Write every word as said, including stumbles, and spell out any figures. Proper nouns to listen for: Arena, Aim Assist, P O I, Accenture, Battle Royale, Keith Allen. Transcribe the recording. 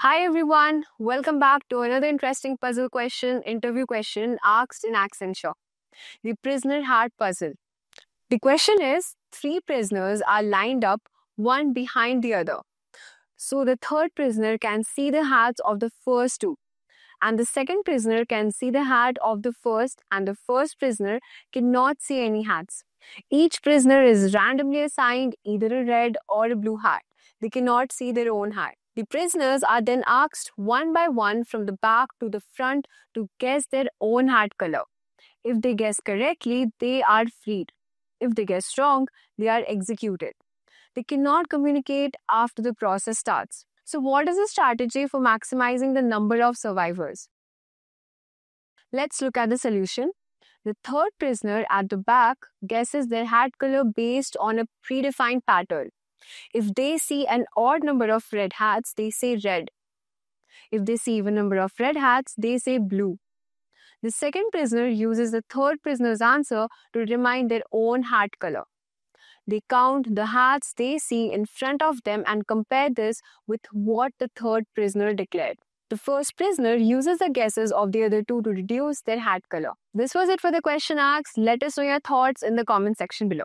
Hi everyone, welcome back to another interesting puzzle question, interview question asked in Accenture. The prisoner heart puzzle. The question is, three prisoners are lined up one behind the other. So the third prisoner can see the hearts of the first two. And the second prisoner can see the heart of the first and the first prisoner cannot see any hearts. Each prisoner is randomly assigned either a red or a blue heart. They cannot see their own heart. The prisoners are then asked one by one from the back to the front to guess their own heart color. If they guess correctly, they are freed. If they guess wrong, they are executed. They cannot communicate after the process starts. So what is the strategy for maximizing the number of survivors? Let's look at the solution. The third prisoner at the back guesses their heart color based on a predefined pattern. If they see an odd number of red hats, they say red. If they see even number of red hats, they say blue. The second prisoner uses the third prisoner's answer to determine their own heart color. They count the hats they see in front of them and compare this with what the third prisoner declared. The first prisoner uses the guesses of the other two to reduce their hat color. This was it for the question asked. Let us know your thoughts in the comment section below.